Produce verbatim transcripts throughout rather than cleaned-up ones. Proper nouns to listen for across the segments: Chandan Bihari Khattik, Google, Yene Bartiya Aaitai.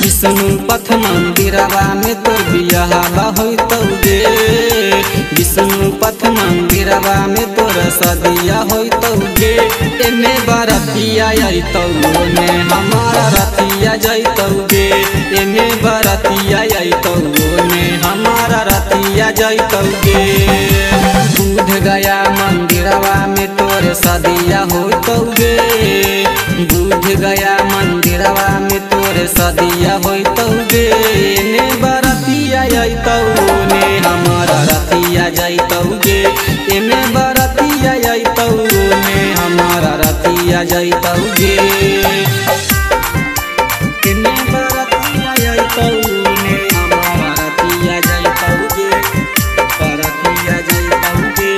विष्णु पथ मंदिरवा में तोर बियाहवा होइतौगे, विष्णु पथ मंदिरवा में तोर सदिया होइतौगे। एने बरतिया आइतौ ओने हमारा रतिया जइतौगे, एने बरतिया आइतौ ओने हमारा रतिया जइतौगे। बुध गया मंदिरवा में तोर सदिया होइतौगे, बुध गया मंदिरवा में तोरे सदिया होइतौगे। एने बरतिया आइतौ ओने हमारा रतिया जइतौगे, एने बरतिया आइतौ ओने हमारा रतिया जइतौगे। एने बरतिया आइतौ ओने हमारा रतिया जइतौगे, बरतिया जइतौगे।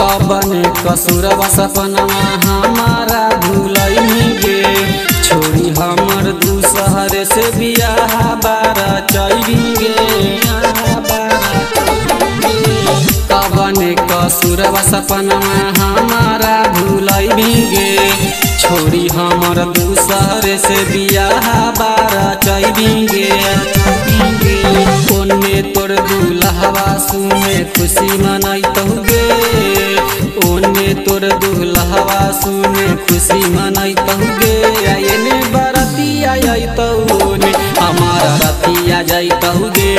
कबने कसुरवा सपनवा हमारा भूलैनी गे, छोड़ी हमर दूसहर से बियाह बारा चैली गे। कबने कसुरवा सपनवा हमारा भूलैनी गे, छोड़ी हमर दूसहर से बियाह बारा चैली गे। ओने तोर दूल्हवा सुमे खुशी मनैतौगे, ओने तोर दूल्हवा सुमे खुशी मनैतौगे। एने बरतिया आइतौ ओने हमारा रतिया जइतौगे,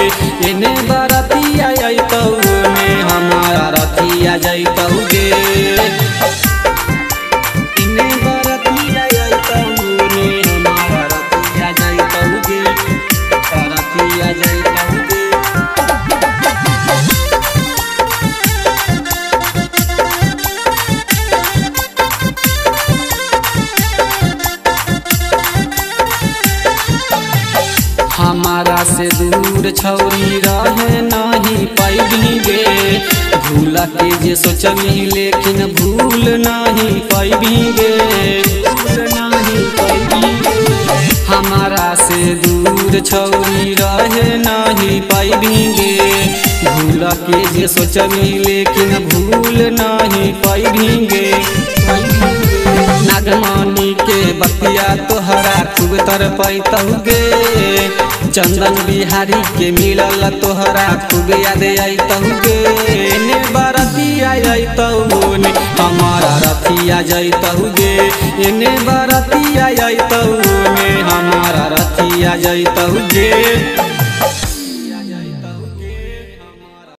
एने बरतिया आइतौ ओने हमारा रतिया जइतौगे। हमारा से दूर छौरी रहे नहीं पैबी गे, भूल के जे सोचमी लेकिन भूल नहीं पैबी गे, भूल नहीं पैबी गे। हमारा से दूर छौरी रहे नहीं पैबी गे, भूल के जे सोचमी लेकिन भूल नहीं पैबी गे। नागमणि के बतिया तोहरा खूब तरपैतौगे, चंदन बिहारी के मिलल तोहरा खूब याद आइतौगे। एने बरतिया आइतौ ओने हमारा रतिया जइतौगे, एने बरतिया आइतौ ओने हमारा रतिया जइतौगे।